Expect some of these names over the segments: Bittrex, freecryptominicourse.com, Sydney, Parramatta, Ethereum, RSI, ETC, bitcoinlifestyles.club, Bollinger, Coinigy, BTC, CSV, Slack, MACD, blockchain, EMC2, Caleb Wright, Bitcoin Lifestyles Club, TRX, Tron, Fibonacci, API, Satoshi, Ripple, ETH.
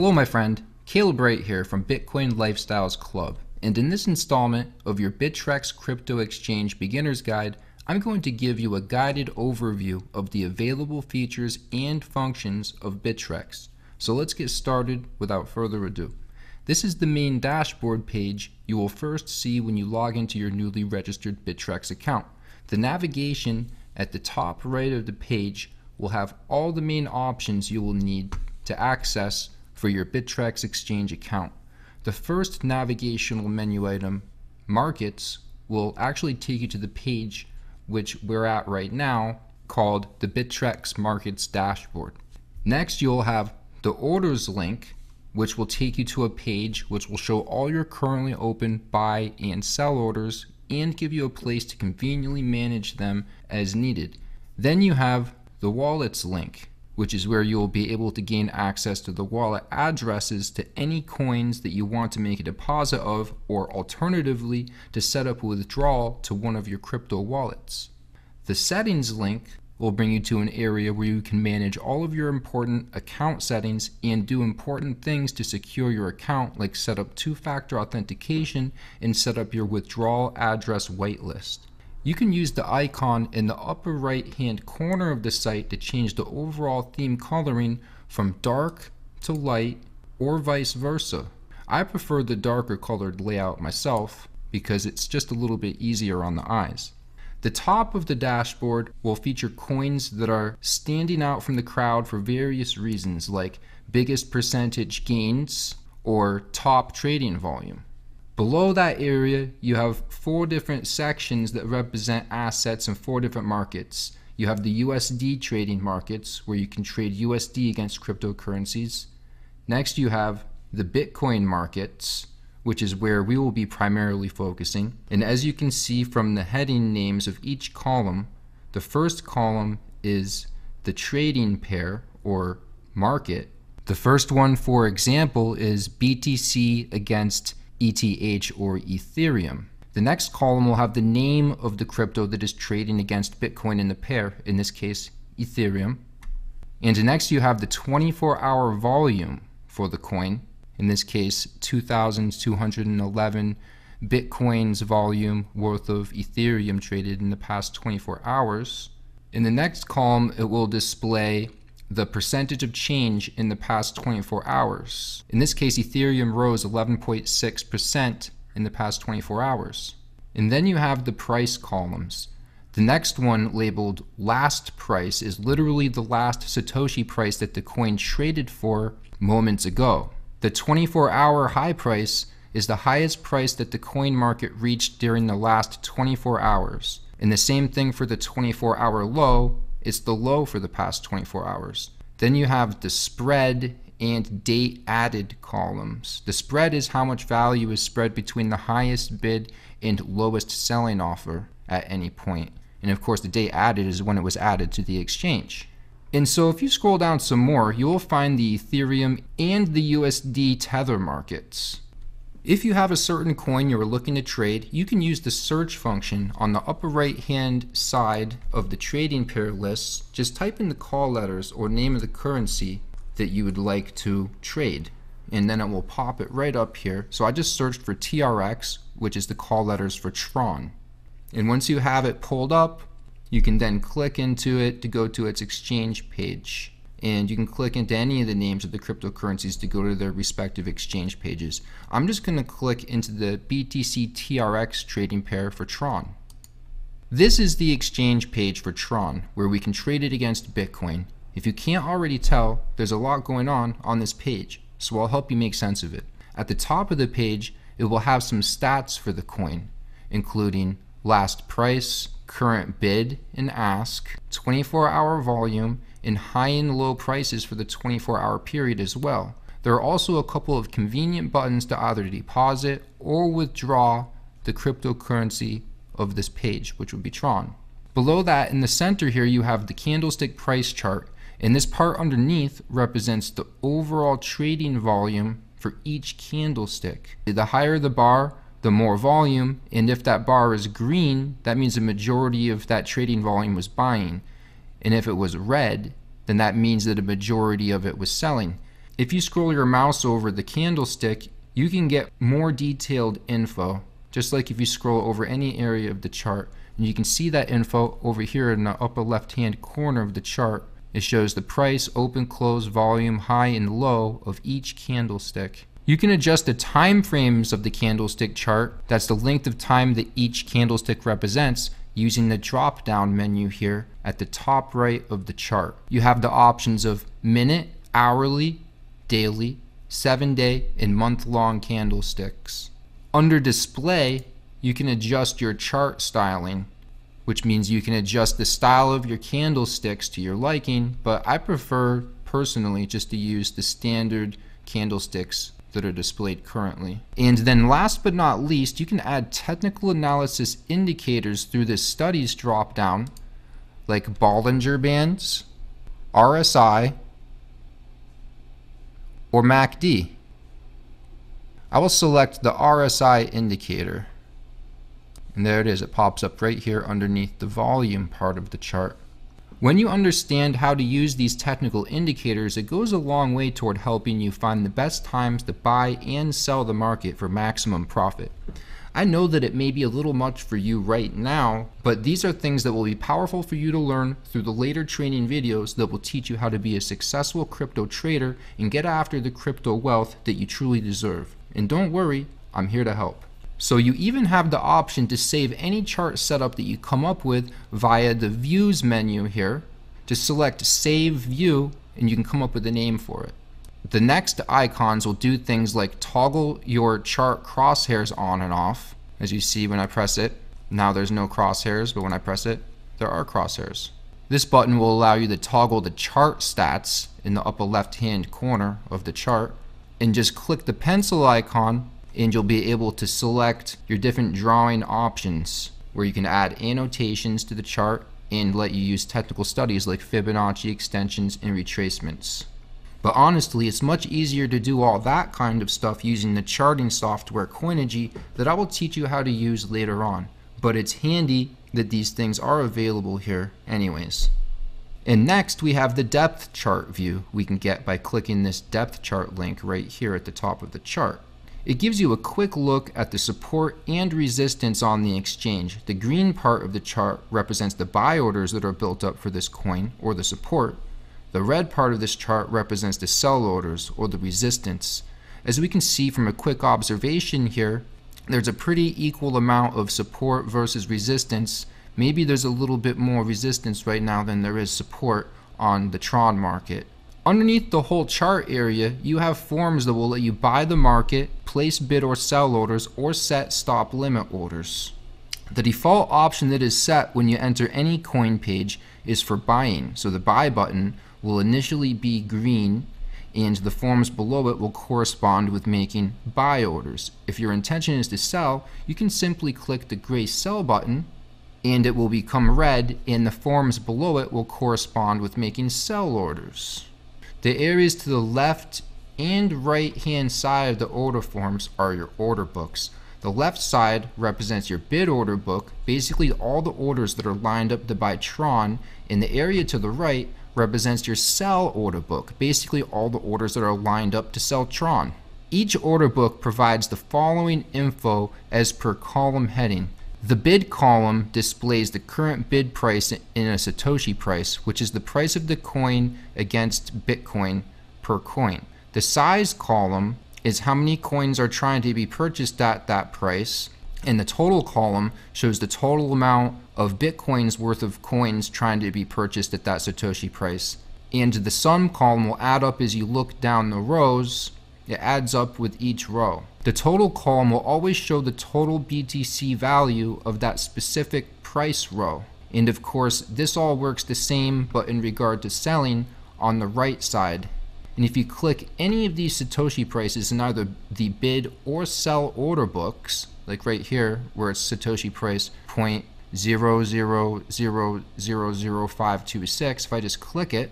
Hello my friend, Caleb Wright here from Bitcoin Lifestyles Club, and in this installment of your Bittrex Crypto Exchange Beginner's Guide, I'm going to give you a guided overview of the available features and functions of Bittrex. So let's get started without further ado. This is the main dashboard page you will first see when you log into your newly registered Bittrex account. The navigation at the top right of the page will have all the main options you will need to access for your Bittrex exchange account. The first navigational menu item, Markets, will actually take you to the page which we're at right now called the Bittrex Markets Dashboard. Next, you'll have the Orders link, which will take you to a page which will show all your currently open buy and sell orders and give you a place to conveniently manage them as needed. Then you have the Wallets link, which is where you will be able to gain access to the wallet addresses to any coins that you want to make a deposit of, or alternatively to set up a withdrawal to one of your crypto wallets. The settings link will bring you to an area where you can manage all of your important account settings and do important things to secure your account, like set up two-factor authentication and set up your withdrawal address whitelist. You can use the icon in the upper right hand corner of the site to change the overall theme coloring from dark to light or vice versa. I prefer the darker colored layout myself because it's just a little bit easier on the eyes. The top of the dashboard will feature coins that are standing out from the crowd for various reasons, like biggest percentage gains or top trading volume. Below that area, you have four different sections that represent assets in four different markets. You have the USD trading markets, where you can trade USD against cryptocurrencies. Next, you have the Bitcoin markets, which is where we will be primarily focusing. And as you can see from the heading names of each column, the first column is the trading pair or market. The first one, for example, is BTC against ETH or Ethereum. The next column will have the name of the crypto that is trading against Bitcoin in the pair, in this case, Ethereum. And next you have the 24-hour volume for the coin, in this case, 2,211 Bitcoin's volume worth of Ethereum traded in the past 24 hours. In the next column, it will display the percentage of change in the past 24 hours. In this case, Ethereum rose 11.6% in the past 24 hours. And then you have the price columns. The next one, labeled last price, is literally the last Satoshi price that the coin traded for moments ago. The 24-hour high price is the highest price that the coin market reached during the last 24 hours. And the same thing for the 24-hour low. It's the low for the past 24 hours. Then you have the spread and date added columns. The spread is how much value is spread between the highest bid and lowest selling offer at any point. And of course, the date added is when it was added to the exchange. And so if you scroll down some more, you'll find the Ethereum and the USD tether markets. If you have a certain coin you're looking to trade, you can use the search function on the upper right hand side of the trading pair list. Just type in the call letters or name of the currency that you would like to trade, and then it will pop it right up here. So I just searched for TRX, which is the call letters for Tron. And once you have it pulled up, you can then click into it to go to its exchange page. And you can click into any of the names of the cryptocurrencies to go to their respective exchange pages. I'm just going to click into the BTC TRX trading pair for Tron. This is the exchange page for Tron, where we can trade it against Bitcoin. If you can't already tell, there's a lot going on this page, so I'll help you make sense of it. At the top of the page, it will have some stats for the coin, including last price, current bid and ask, 24-hour volume, and high and low prices for the 24-hour period as well. There are also a couple of convenient buttons to either deposit or withdraw the cryptocurrency of this page, which would be Tron. Below that, in the center here, you have the candlestick price chart, and this part underneath represents the overall trading volume for each candlestick. The higher the bar, the more volume, and if that bar is green, that means the majority of that trading volume was buying. And if it was red, then that means that a majority of it was selling. If you scroll your mouse over the candlestick, you can get more detailed info, just like if you scroll over any area of the chart. And you can see that info over here in the upper left-hand corner of the chart. It shows the price, open, close, volume, high, and low of each candlestick. You can adjust the time frames of the candlestick chart, that's the length of time that each candlestick represents, using the drop-down menu here at the top right of the chart. You have the options of minute, hourly, daily, 7-day, and month-long candlesticks. Under display, you can adjust your chart styling, which means you can adjust the style of your candlesticks to your liking, but I prefer personally just to use the standard candlesticks that are displayed currently. And then last but not least, you can add technical analysis indicators through the studies dropdown, like Bollinger bands, RSI, or MACD. I will select the RSI indicator. And there it is, it pops up right here underneath the volume part of the chart. When you understand how to use these technical indicators, it goes a long way toward helping you find the best times to buy and sell the market for maximum profit. I know that it may be a little much for you right now, but these are things that will be powerful for you to learn through the later training videos that will teach you how to be a successful crypto trader and get after the crypto wealth that you truly deserve. And don't worry, I'm here to help. So you even have the option to save any chart setup that you come up with via the Views menu here. Just select Save View and you can come up with a name for it. The next icons will do things like toggle your chart crosshairs on and off. As you see when I press it, now there's no crosshairs, but when I press it, there are crosshairs. This button will allow you to toggle the chart stats in the upper left-hand corner of the chart, and just click the pencil icon and you'll be able to select your different drawing options where you can add annotations to the chart and let you use technical studies like Fibonacci extensions and retracements. But honestly, it's much easier to do all that kind of stuff using the charting software Coinigy that I will teach you how to use later on. But it's handy that these things are available here anyways. And next we have the depth chart view we can get by clicking this depth chart link right here at the top of the chart. It gives you a quick look at the support and resistance on the exchange. The green part of the chart represents the buy orders that are built up for this coin, or the support. The red part of this chart represents the sell orders, or the resistance. As we can see from a quick observation here, there's a pretty equal amount of support versus resistance. Maybe there's a little bit more resistance right now than there is support on the Tron market. Underneath the whole chart area, you have forms that will let you buy the market, place bid or sell orders, or set stop limit orders. The default option that is set when you enter any coin page is for buying, so the buy button will initially be green and the forms below it will correspond with making buy orders. If your intention is to sell, you can simply click the gray sell button and it will become red and the forms below it will correspond with making sell orders. The areas to the left and right hand side of the order forms are your order books. The left side represents your bid order book, basically all the orders that are lined up to buy Tron, and the area to the right represents your sell order book, basically all the orders that are lined up to sell Tron. Each order book provides the following info as per column heading. The bid column displays the current bid price in a Satoshi price, which is the price of the coin against Bitcoin per coin. The size column is how many coins are trying to be purchased at that price, and the total column shows the total amount of Bitcoin's worth of coins trying to be purchased at that Satoshi price. And the sum column will add up as you look down the rows. It adds up with each row. The total column will always show the total BTC value of that specific price row. And of course, this all works the same, but in regard to selling on the right side. And if you click any of these Satoshi prices in either the bid or sell order books, like right here, where it's Satoshi price 0.00000526, if I just click it,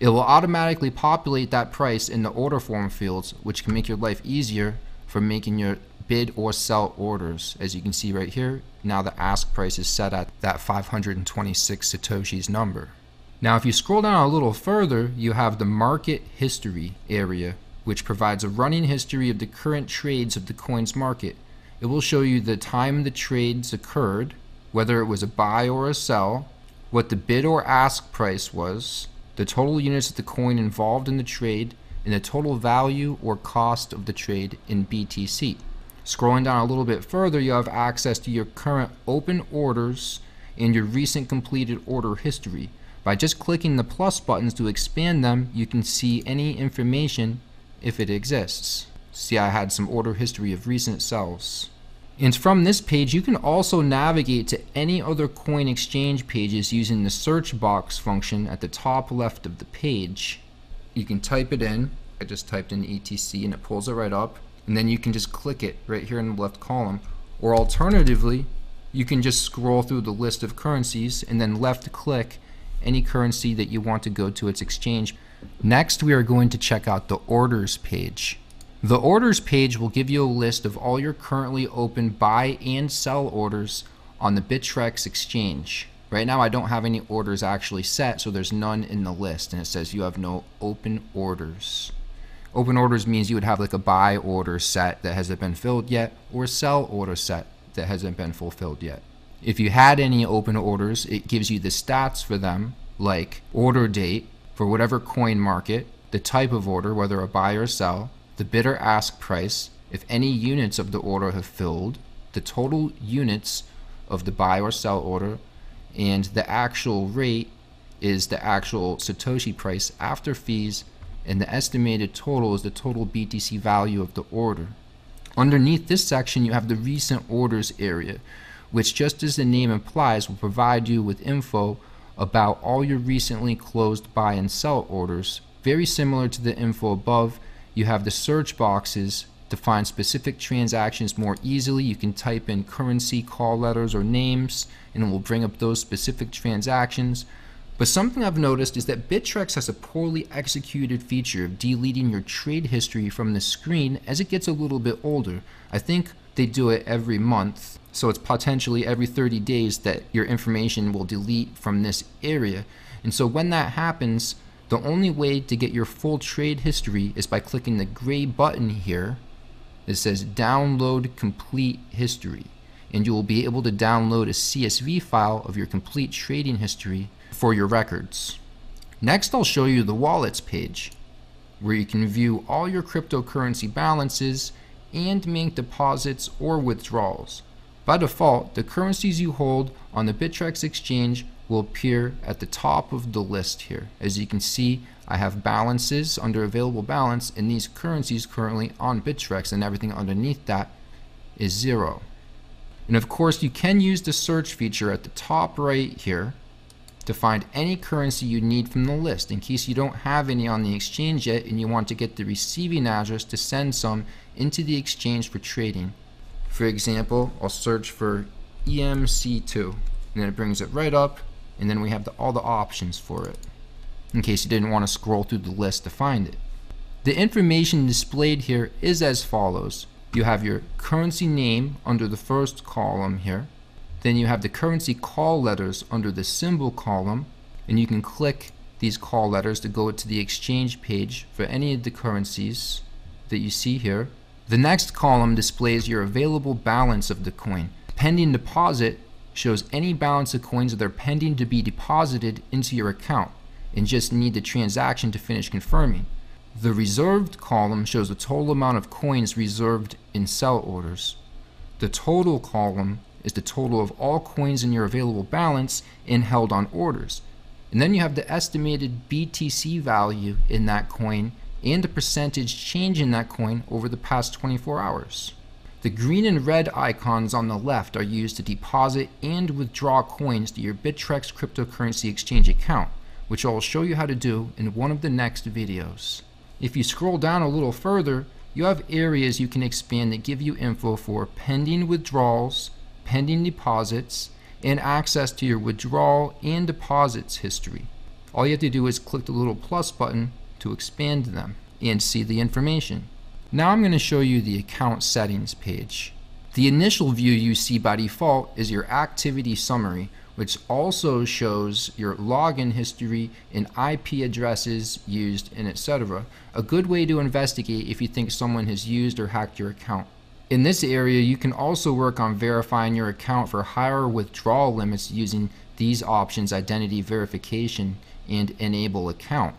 it will automatically populate that price in the order form fields, which can make your life easier for making your bid or sell orders. As you can see right here, now the ask price is set at that 526 Satoshi's number. Now, if you scroll down a little further, you have the market history area, which provides a running history of the current trades of the coin's market. It will show you the time the trades occurred, whether it was a buy or a sell, what the bid or ask price was, the total units of the coin involved in the trade, and the total value or cost of the trade in BTC. Scrolling down a little bit further, you have access to your current open orders and your recent completed order history. By just clicking the plus buttons to expand them, you can see any information if it exists. See, I had some order history of recent sells. And from this page, you can also navigate to any other coin exchange pages using the search box function at the top left of the page. You can type it in. I just typed in ETC and it pulls it right up. And then you can just click it right here in the left column. Or alternatively, you can just scroll through the list of currencies and then left click any currency that you want to go to its exchange. Next, we are going to check out the orders page. The orders page will give you a list of all your currently open buy and sell orders on the Bittrex exchange. Right now I don't have any orders actually set, so there's none in the list, and it says you have no open orders. Open orders means you would have like a buy order set that hasn't been filled yet, or a sell order set that hasn't been fulfilled yet. If you had any open orders, it gives you the stats for them, like order date for whatever coin market, the type of order, whether a buy or sell, the bid or ask price, if any units of the order have filled, the total units of the buy or sell order, and the actual rate is the actual Satoshi price after fees, and the estimated total is the total BTC value of the order. Underneath this section, you have the recent orders area, which, just as the name implies, will provide you with info about all your recently closed buy and sell orders. Very similar to the info above, you have the search boxes to find specific transactions more easily. You can type in currency, call letters, or names, and it will bring up those specific transactions. But something I've noticed is that Bittrex has a poorly executed feature of deleting your trade history from the screen as it gets a little bit older. I think they do it every month, so it's potentially every 30 days that your information will delete from this area. And so when that happens, the only way to get your full trade history is by clicking the gray button here that says download complete history, and you will be able to download a CSV file of your complete trading history for your records. Next, I'll show you the wallets page, where you can view all your cryptocurrency balances and make deposits or withdrawals. By default, the currencies you hold on the Bittrex exchange will appear at the top of the list here. As you can see, I have balances under available balance, and these currencies currently on Bittrex, and everything underneath that is zero. And of course, you can use the search feature at the top right here to find any currency you need from the list, in case you don't have any on the exchange yet and you want to get the receiving address to send some into the exchange for trading. For example, I'll search for EMC2, and then it brings it right up, and then we have all the options for it, in case you didn't want to scroll through the list to find it. The information displayed here is as follows. You have your currency name under the first column here. Then you have the currency call letters under the symbol column, and you can click these call letters to go to the exchange page for any of the currencies that you see here. The next column displays your available balance of the coin. Pending deposit shows any balance of coins that are pending to be deposited into your account and just need the transaction to finish confirming. The reserved column shows the total amount of coins reserved in sell orders. The total column is the total of all coins in your available balance and held on orders. And then you have the estimated BTC value in that coin and the percentage change in that coin over the past 24 hours. The green and red icons on the left are used to deposit and withdraw coins to your Bittrex cryptocurrency exchange account, which I'll show you how to do in one of the next videos. If you scroll down a little further, you have areas you can expand that give you info for pending withdrawals, pending deposits, and access to your withdrawal and deposits history. All you have to do is click the little plus button to expand them and see the information. Now I'm going to show you the account settings page. The initial view you see by default is your activity summary, which also shows your login history and IP addresses used and etc. A good way to investigate if you think someone has used or hacked your account. In this area, you can also work on verifying your account for higher withdrawal limits using these options, identity verification and enable account.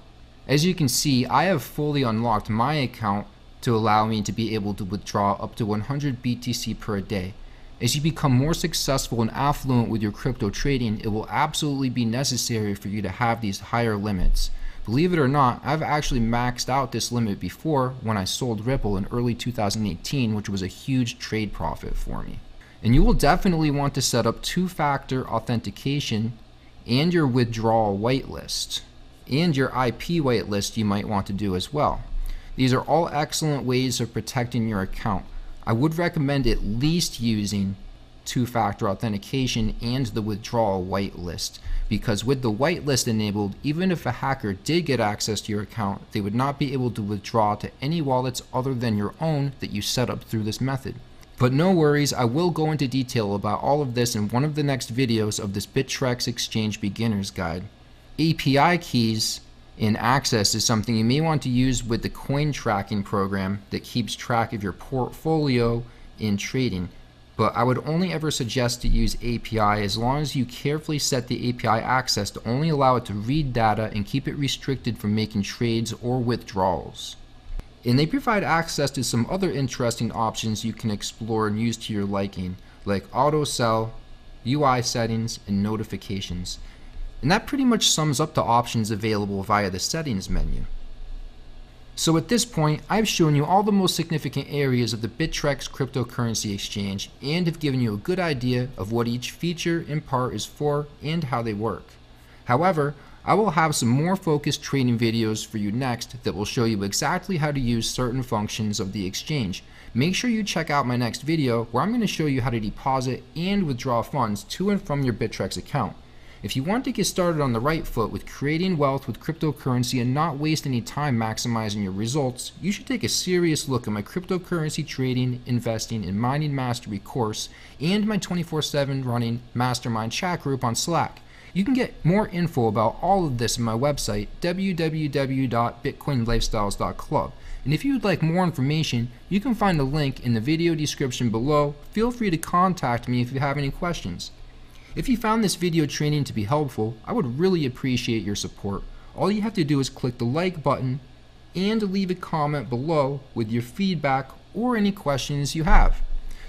As you can see, I have fully unlocked my account to allow me to be able to withdraw up to 100 BTC per day. As you become more successful and affluent with your crypto trading, it will absolutely be necessary for you to have these higher limits. Believe it or not, I've actually maxed out this limit before when I sold Ripple in early 2018, which was a huge trade profit for me. And you will definitely want to set up two-factor authentication and your withdrawal whitelist. And your IP whitelist you might want to do as well. These are all excellent ways of protecting your account. I would recommend at least using two-factor authentication and the withdrawal whitelist, because with the whitelist enabled, even if a hacker did get access to your account, they would not be able to withdraw to any wallets other than your own that you set up through this method. But no worries, I will go into detail about all of this in one of the next videos of this Bittrex Exchange Beginner's Guide. API keys and access is something you may want to use with the coin tracking program that keeps track of your portfolio in trading. But I would only ever suggest to use API as long as you carefully set the API access to only allow it to read data and keep it restricted from making trades or withdrawals. And they provide access to some other interesting options you can explore and use to your liking, like auto sell, UI settings, and notifications. And that pretty much sums up the options available via the settings menu. So at this point, I've shown you all the most significant areas of the Bittrex cryptocurrency exchange and have given you a good idea of what each feature and part is for and how they work. However, I will have some more focused trading videos for you next that will show you exactly how to use certain functions of the exchange. Make sure you check out my next video where I'm going to show you how to deposit and withdraw funds to and from your Bittrex account. If you want to get started on the right foot with creating wealth with cryptocurrency and not waste any time maximizing your results, you should take a serious look at my cryptocurrency trading, investing, and mining mastery course and my 24/7 running mastermind chat group on Slack. You can get more info about all of this on my website, www.bitcoinlifestyles.club. And if you would like more information, you can find the link in the video description below. Feel free to contact me if you have any questions. If you found this video training to be helpful, I would really appreciate your support. All you have to do is click the like button and leave a comment below with your feedback or any questions you have.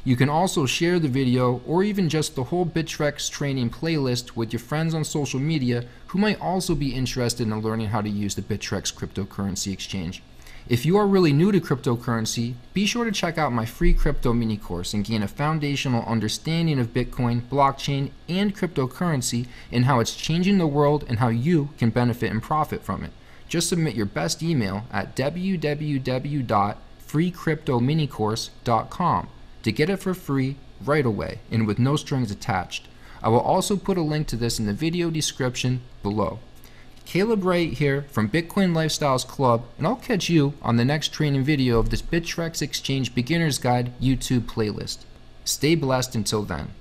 You can also share the video or even just the whole Bittrex training playlist with your friends on social media who might also be interested in learning how to use the Bittrex cryptocurrency exchange. If you are really new to cryptocurrency, be sure to check out my free crypto mini course and gain a foundational understanding of Bitcoin, blockchain, and cryptocurrency and how it's changing the world and how you can benefit and profit from it. Just submit your best email at www.freecryptominicourse.com to get it for free right away and with no strings attached. I will also put a link to this in the video description below. Caleb Wright here from Bitcoin Lifestyles Club, and I'll catch you on the next training video of this Bittrex Exchange Beginner's Guide YouTube playlist. Stay blessed until then.